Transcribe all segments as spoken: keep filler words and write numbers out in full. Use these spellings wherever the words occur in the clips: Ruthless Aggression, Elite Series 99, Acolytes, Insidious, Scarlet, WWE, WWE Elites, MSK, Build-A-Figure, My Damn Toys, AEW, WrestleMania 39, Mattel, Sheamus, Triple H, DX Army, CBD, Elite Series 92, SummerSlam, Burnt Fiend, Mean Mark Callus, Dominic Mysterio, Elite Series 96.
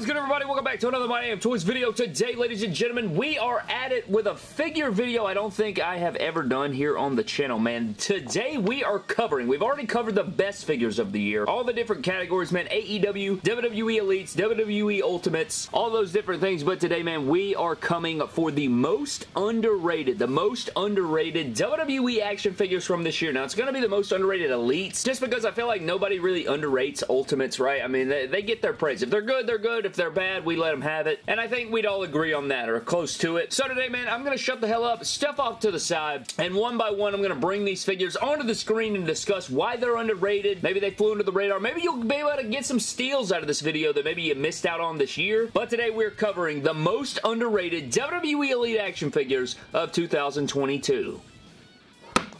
is good, everybody? Welcome back to another My Damn Toys video. Today, ladies and gentlemen, we are at it with a figure video I don't think I have ever done here on the channel, man. Today, we are covering, we've already covered the best figures of the year. All the different categories, man. A E W, W W E Elites, W W E Ultimates, all those different things. But today, man, we are coming for the most underrated, the most underrated W W E action figures from this year. Now, it's going to be the most underrated Elites, just because I feel like nobody really underrates Ultimates, right? I mean, they, they get their praise. If they're good, they're good. If they're bad, we let them have it. And I think we'd all agree on that, or close to it. So today, man, I'm going to shut the hell up, step off to the side, and one by one, I'm going to bring these figures onto the screen and discuss why they're underrated. Maybe they flew under the radar. Maybe you'll be able to get some steals out of this video that maybe you missed out on this year. But today, we're covering the most underrated W W E Elite action figures of two thousand twenty-two.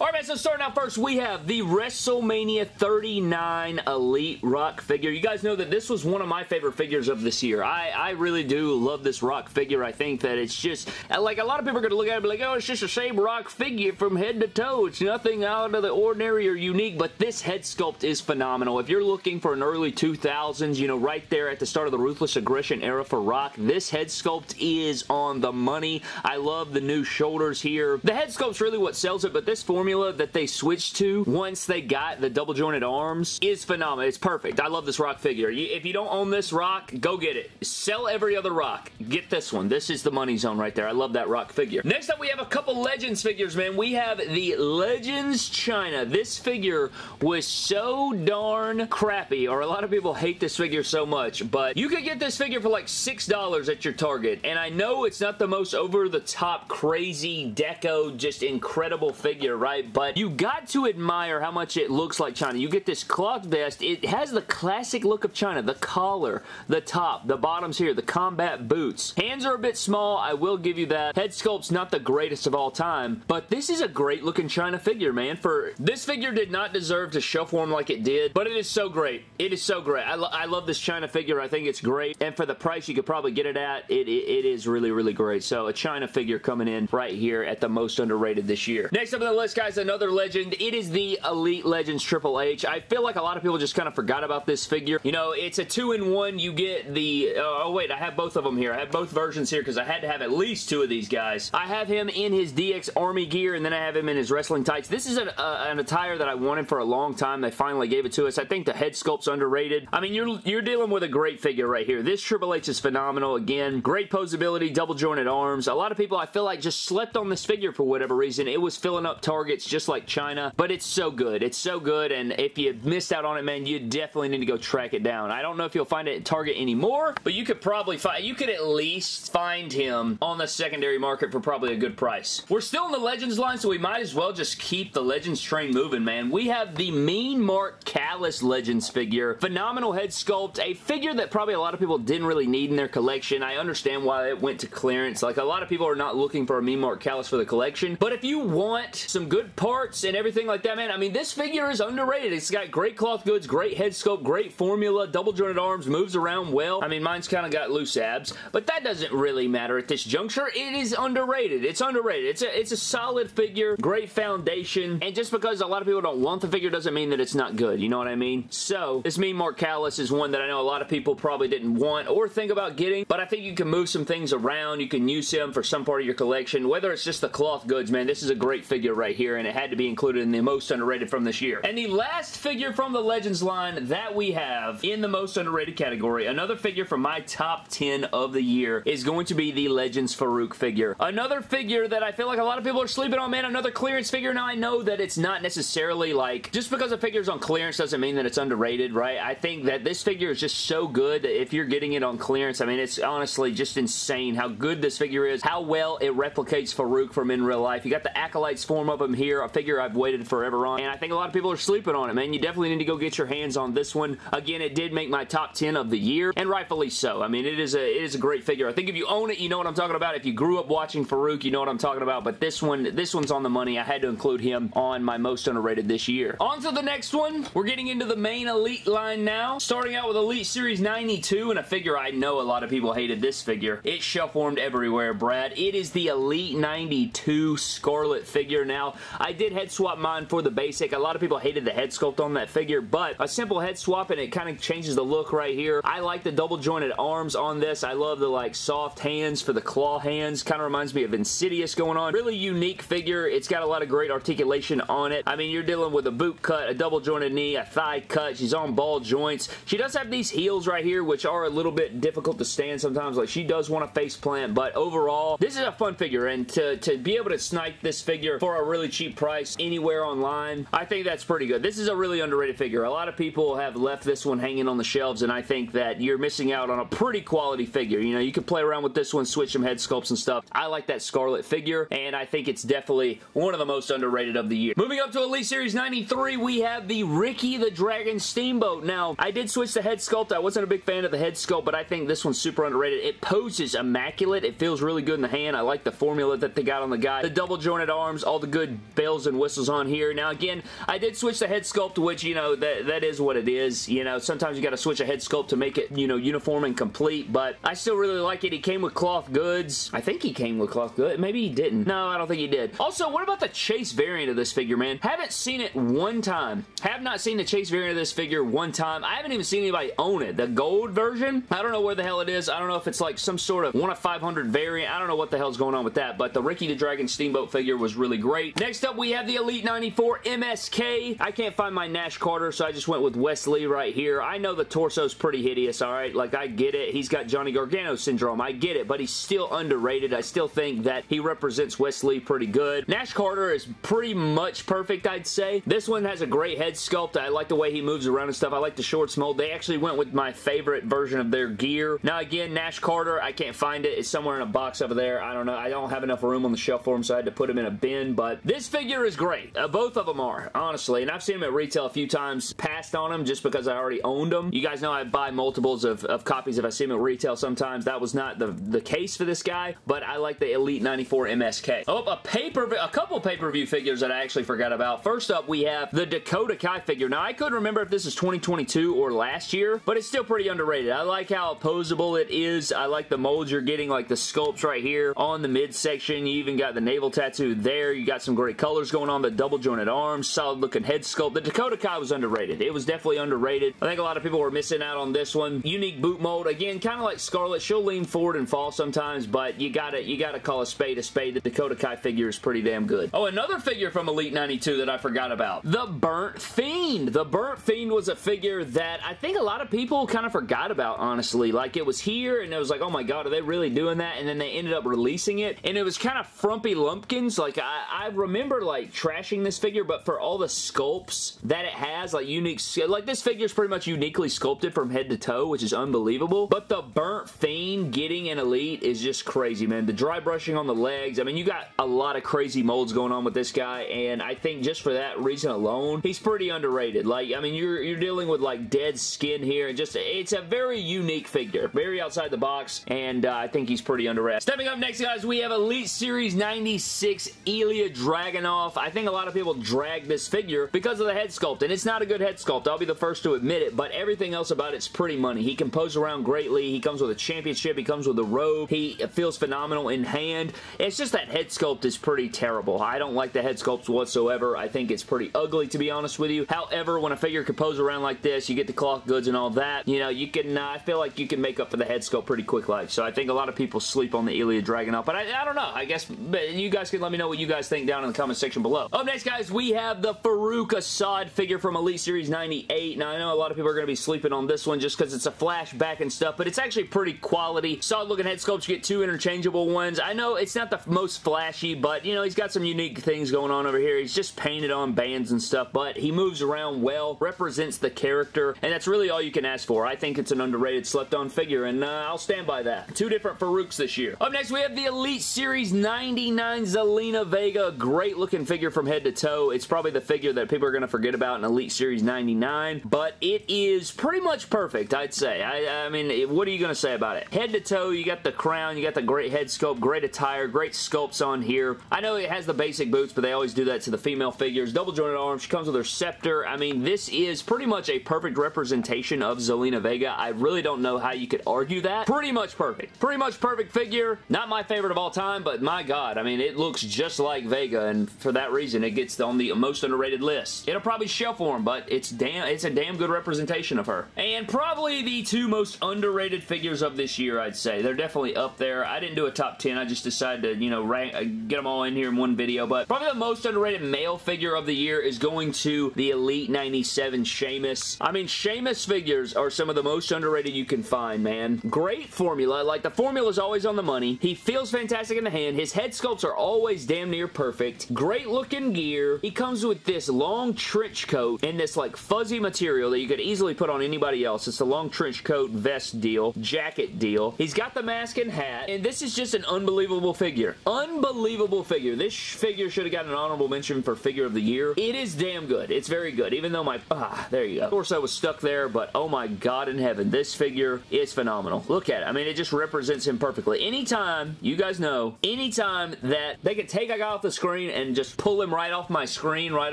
Alright, man, so starting out first, we have the WrestleMania thirty-nine Elite Rock figure. You guys know that this was one of my favorite figures of this year. I, I really do love this Rock figure. I think that it's just, like, a lot of people are going to look at it and be like, oh, it's just the same Rock figure from head to toe. It's nothing out of the ordinary or unique, but this head sculpt is phenomenal. If you're looking for an early two thousands, you know, right there at the start of the Ruthless Aggression era for Rock, this head sculpt is on the money. I love the new shoulders here. The head sculpt's really what sells it, but this formula that they switched to once they got the double jointed arms is phenomenal. It's perfect. I love this Rock figure. If you don't own this Rock, go get it. Sell every other Rock. Get this one. This is the money zone right there. I love that Rock figure. Next up, we have a couple Legends figures, man. We have the Legends China. This figure was so darn crappy, or a lot of people hate this figure so much, but you could get this figure for like six dollars at your Target, and I know it's not the most over-the-top, crazy, deco, just incredible figure, right? But you got to admire how much it looks like China. You get this cloth vest. It has the classic look of China. The collar, the top, the bottoms here, the combat boots. Hands are a bit small. I will give you that. Head sculpt's not the greatest of all time, but this is a great looking China figure, man. For this figure did not deserve to shelf warm like it did, but it is so great. It is so great. I, lo I love this China figure. I think it's great. And for the price you could probably get it at, it, it, it is really, really great. So a China figure coming in right here at the most underrated this year. Next up on the list, guys, another legend. It is the Elite Legends Triple H. I feel like a lot of people just kind of forgot about this figure. You know, it's a two-in-one. You get the... Uh, oh, wait. I have both of them here. I have both versions here because I had to have at least two of these guys. I have him in his D X Army gear, and then I have him in his wrestling tights. This is an, uh, an attire that I wanted for a long time. They finally gave it to us. I think the head sculpt's underrated. I mean, you're, you're dealing with a great figure right here. This Triple H is phenomenal. Again, great posability, double-jointed arms. A lot of people, I feel like, just slept on this figure for whatever reason. It was filling up Target. It's just like China, but it's so good. It's so good, and if you missed out on it, man, you definitely need to go track it down. I don't know if you'll find it at Target anymore, but you could probably find, you could at least find him on the secondary market for probably a good price. We're still in the Legends line, so we might as well just keep the Legends train moving, man. We have the Mean Mark Callus Legends figure. Phenomenal head sculpt, a figure that probably a lot of people didn't really need in their collection. I understand why it went to clearance. Like, a lot of people are not looking for a Mean Mark Callus for the collection, but if you want some good parts and everything like that, man, I mean, this figure is underrated. It's got great cloth goods, great head sculpt, great formula, double jointed arms, moves around well. I mean, mine's kind of got loose abs, but that doesn't really matter at this juncture. It is underrated. It's underrated. It's a, it's a solid figure, great foundation, and just because a lot of people don't want the figure doesn't mean that it's not good. You know what I mean? So, this Mean Mark Callus is one that I know a lot of people probably didn't want or think about getting, but I think you can move some things around. You can use him for some part of your collection, whether it's just the cloth goods, man. This is a great figure right here, and it had to be included in the most underrated from this year. And the last figure from the Legends line that we have in the most underrated category, another figure from my top ten of the year, is going to be the Legends Faarooq figure. Another figure that I feel like a lot of people are sleeping on, man. Another clearance figure. Now, I know that it's not necessarily like, just because a figure's on clearance doesn't mean that it's underrated, right? I think that this figure is just so good that if you're getting it on clearance, I mean, it's honestly just insane how good this figure is, how well it replicates Faarooq from in real life. You got the Acolytes form of him here, a figure I've waited forever on, and I think a lot of people are sleeping on it, man. You definitely need to go get your hands on this one. Again, it did make my top ten of the year, and rightfully so. I mean, it is a it is a great figure. I think if you own it, you know what I'm talking about. If you grew up watching Faarooq, you know what I'm talking about, but this one, this one's on the money. I had to include him on my most underrated this year. On to the next one. We're getting into the main Elite line now, starting out with Elite Series ninety-two, and a figure I know a lot of people hated this figure. It shelf-warmed everywhere, Brad. It is the Elite ninety-two Scarlet figure. Now, I did head swap mine for the basic. A lot of people hated the head sculpt on that figure, but a simple head swap and it kind of changes the look right here. I like the double jointed arms on this. I love the like soft hands for the claw hands. Kind of reminds me of Insidious going on. Really unique figure. It's got a lot of great articulation on it. I mean, you're dealing with a boot cut, a double jointed knee, a thigh cut. She's on ball joints. She does have these heels right here, which are a little bit difficult to stand sometimes. Like, she does want a face plant, but overall, this is a fun figure, and to, to be able to snipe this figure for a really cheap price anywhere online, I think that's pretty good. This is a really underrated figure. A lot of people have left this one hanging on the shelves, and I think that you're missing out on a pretty quality figure. You know, you can play around with this one, switch some head sculpts and stuff. I like that Scarlet figure, and I think it's definitely one of the most underrated of the year. Moving up to Elite Series ninety-three, we have the Ricky the Dragon Steamboat. Now, I did switch the head sculpt. I wasn't a big fan of the head sculpt, but I think this one's super underrated. It poses immaculate. It feels really good in the hand. I like the formula that they got on the guy. The double jointed arms, all the good bells and whistles on here. Now, again, I did switch the head sculpt, which, you know, that, that is what it is. You know, sometimes you got to switch a head sculpt to make it, you know, uniform and complete, but I still really like it. He came with cloth goods. I think he came with cloth goods. Maybe he didn't. No, I don't think he did. Also, what about the chase variant of this figure, man? Haven't seen it one time. Have not seen the chase variant of this figure one time. I haven't even seen anybody own it. The gold version, I don't know where the hell it is. I don't know if it's like some sort of one of five hundred variant. I don't know what the hell's going on with that, but the Ricky the Dragon Steamboat figure was really great. Next up, we have the Elite ninety-four M S K. I can't find my Nash Carter, so I just went with Wes Lee right here. I know the torso's pretty hideous, all right? Like, I get it. He's got Johnny Gargano syndrome. I get it, but he's still underrated. I still think that he represents Wes Lee pretty good. Nash Carter is pretty much perfect, I'd say. This one has a great head sculpt. I like the way he moves around and stuff. I like the shorts mold. They actually went with my favorite version of their gear. Now, again, Nash Carter, I can't find it. It's somewhere in a box over there. I don't know. I don't have enough room on the shelf for him, so I had to put him in a bin, but this figure is great. Uh, both of them are, honestly, and I've seen him at retail a few times, passed on him just because I already owned them. You guys know I buy multiples of, of copies if I see him at retail sometimes. That was not the, the case for this guy, but I like the Elite ninety-four M S K. Oh, a pay-per-view, a couple pay-per-view figures that I actually forgot about. First up, we have the Dakota Kai figure. Now, I couldn't remember if this is twenty twenty-two or last year, but it's still pretty underrated. I like how opposable it is. I like the molds you're getting, like the sculpts right here on the midsection. You even got the navel tattoo there. You got some great colors going on, the double jointed arms, solid looking head sculpt. The Dakota Kai was underrated. It was definitely underrated. I think a lot of people were missing out on this one. Unique boot mold. Again, kind of like Scarlet. She'll lean forward and fall sometimes, but you gotta, you gotta call a spade a spade. The Dakota Kai figure is pretty damn good. Oh, another figure from Elite ninety-two that I forgot about. The Burnt Fiend. The Burnt Fiend was a figure that I think a lot of people kind of forgot about, honestly. Like, it was here, and it was like, oh my god, are they really doing that? And then they ended up releasing it, and it was kind of frumpy lumpkins. Like, I, I remember, like, trashing this figure, but for all the sculpts that it has, like, unique, like, this figure's pretty much uniquely sculpted from head to toe, which is unbelievable, but the Burnt Fiend getting an Elite is just crazy, man. The dry brushing on the legs, I mean, you got a lot of crazy molds going on with this guy, and I think just for that reason alone, he's pretty underrated. Like, I mean, you're, you're dealing with, like, dead skin here, and just, it's a very unique figure, very outside the box, and uh, I think he's pretty underrated. Stepping up next, guys, we have Elite Series ninety-six Ilja Dragunov. I think a lot of people drag this figure because of the head sculpt, and it's not a good head sculpt. I'll be the first to admit it, but everything else about it's pretty money. He can pose around greatly. He comes with a championship. He comes with a robe. He feels phenomenal in hand. It's just that head sculpt is pretty terrible. I don't like the head sculpts whatsoever. I think it's pretty ugly, to be honest with you. However, when a figure can pose around like this, you get the cloth goods and all that, you know, you can, uh, I feel like you can make up for the head sculpt pretty quick like. So I think a lot of people sleep on the Ilja Dragunov, but I, I don't know. I guess but you guys can let me know what you guys think down in the comment section below. Up next, guys, we have the Faarooq Asad figure from Elite Series ninety-eight. Now, I know a lot of people are going to be sleeping on this one just because it's a flashback and stuff, but it's actually pretty quality. Solid looking head sculpts. You get two interchangeable ones. I know it's not the most flashy, but, you know, he's got some unique things going on over here. He's just painted on bands and stuff, but he moves around well, represents the character, and that's really all you can ask for. I think it's an underrated, slept-on figure, and uh, I'll stand by that. Two different Faarooqs this year. Up next, we have the Elite Series ninety-nine Zelina Vega. Great looking figure from head to toe. It's probably the figure that people are going to forget about in Elite Series ninety-nine, but it is pretty much perfect, I'd say. I, I mean, what are you going to say about it? Head to toe, you got the crown, you got the great head sculpt, great attire, great sculpts on here. I know it has the basic boots, but they always do that to the female figures. Double jointed arms, she comes with her scepter. I mean, this is pretty much a perfect representation of Zelina Vega. I really don't know how you could argue that. Pretty much perfect. Pretty much perfect figure. Not my favorite of all time, but my god, I mean, it looks just like Vega, and and for that reason, it gets on the most underrated list. It'll probably shelf form, but it's damn, it's a damn good representation of her. And probably the two most underrated figures of this year, I'd say. They're definitely up there. I didn't do a top ten. I just decided to, you know, rank, get them all in here in one video, but probably the most underrated male figure of the year is going to the Elite ninety-seven Sheamus. I mean, Sheamus figures are some of the most underrated you can find, man. Great formula. Like, the formula's always on the money. He feels fantastic in the hand. His head sculpts are always damn near perfect. Great looking gear. He comes with this long trench coat and this, like, fuzzy material that you could easily put on anybody else. It's a long trench coat, vest deal, jacket deal. He's got the mask and hat, and this is just an unbelievable figure. Unbelievable figure. This figure should have gotten an honorable mention for figure of the year. It is damn good. It's very good, even though my... Ah, there you go. Of course, I was stuck there, but oh my God in heaven, this figure is phenomenal. Look at it. I mean, it just represents him perfectly. Anytime, you guys know, anytime that they could take a guy off the screen and just pull him right off my screen, right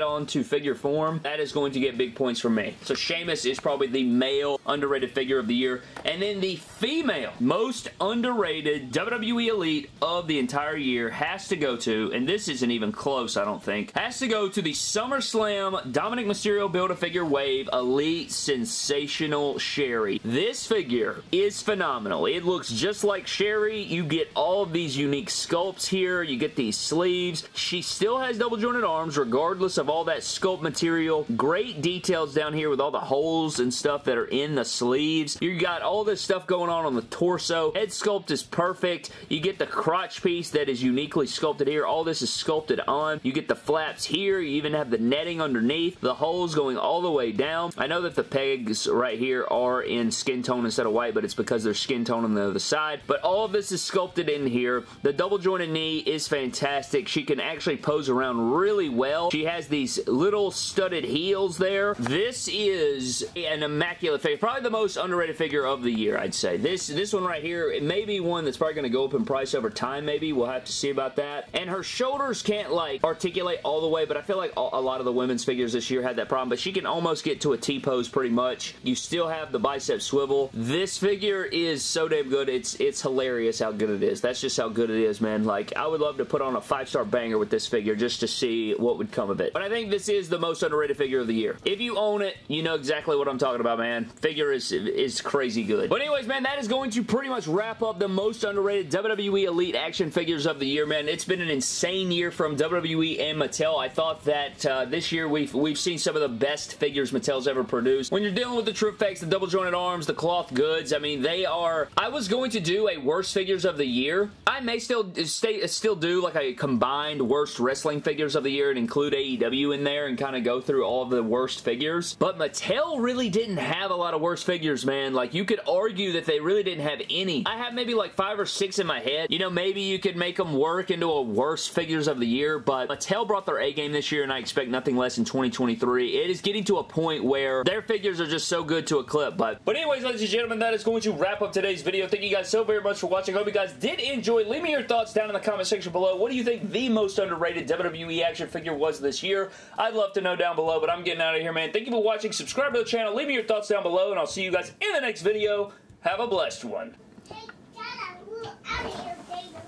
onto figure form, that is going to get big points from me. So Sheamus is probably the male underrated figure of the year. And then the female most underrated W W E Elite of the entire year has to go to, and this isn't even close, I don't think, has to go to the SummerSlam Dominic Mysterio Build-A-Figure Wave Elite Sensational Sherry. This figure is phenomenal. It looks just like Sherry. You get all of these unique sculpts here. You get these sleeves. She still has double jointed arms regardless of all that sculpt material. Great details down here with all the holes and stuff that are in the sleeves. You got all this stuff going on on the torso. Head sculpt is perfect. You get the crotch piece that is uniquely sculpted here. All this is sculpted on. You get the flaps here. You even have the netting underneath. The holes going all the way down. I know that the pegs right here are in skin tone instead of white, but it's because they're skin tone on the other side. But all of this is sculpted in here. The double jointed knee is fantastic. She can actually pose around really well. She has these little studded heels there. This is an immaculate figure. Probably the most underrated figure of the year, I'd say. This, this one right here, it may be one that's probably going to go up in price over time, maybe. We'll have to see about that. And her shoulders can't, like, articulate all the way, but I feel like a lot of the women's figures this year had that problem, but she can almost get to a T-pose pretty much. You still have the bicep swivel. This figure is so damn good. It's, it's hilarious how good it is. That's just how good it is, man. Like, I would love to put on a five-star banger with this figure just to see what would come of it. But I think this is the most underrated figure of the year. If you own it, you know exactly what I'm talking about, man. Figure is, is crazy good. But anyways, man, that is going to pretty much wrap up the most underrated W W E Elite action figures of the year, man. It's been an insane year from W W E and Mattel. I thought that uh, this year we've, we've seen some of the best figures Mattel's ever produced. When you're dealing with the true effects, the double jointed arms, the cloth goods, I mean, they are... I was going to do a worst figures of the year. I may still stay, still do like a combined worst wrestling figures of the year and include A E W in there and kind of go through all of the worst figures. But Mattel really didn't have a lot of worst figures, man. Like, you could argue that they really didn't have any. I have maybe like five or six in my head. You know, maybe you could make them work into a worst figures of the year, but Mattel brought their A game this year, and I expect nothing less in twenty twenty-three. It is getting to a point where their figures are just so good to a clip, but... But anyways, ladies and gentlemen, that is going to wrap up today's video. Thank you guys so very much for watching. I hope you guys did enjoy. Leave me your thoughts down in the comment section below. What do you think the most underrated W W E action figure was this year? I'd love to know down below, but I'm getting out of here, man. Thank you for watching. Subscribe to the channel. Leave me your thoughts down below, and I'll see you guys in the next video. Have a blessed one. Take that a little out of here, baby.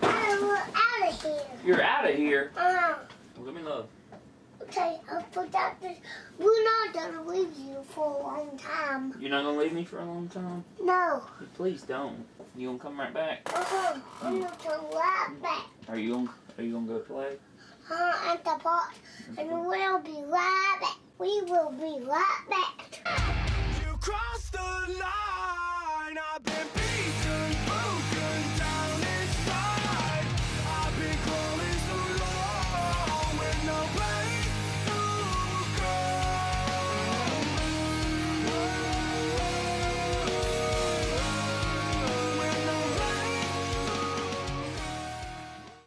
Got a little out of here. You're out of here? Uh-huh. Well, let me love. Okay, I'll put that this. We're not gonna leave you for a long time. You're not gonna leave me for a long time? No. Please don't. You gonna come right back? Uh-huh. I'm gonna come right back. Are you gonna, are you gonna go play? Uh, at the park. And we'll be right back. We will be right back. You crossed the line.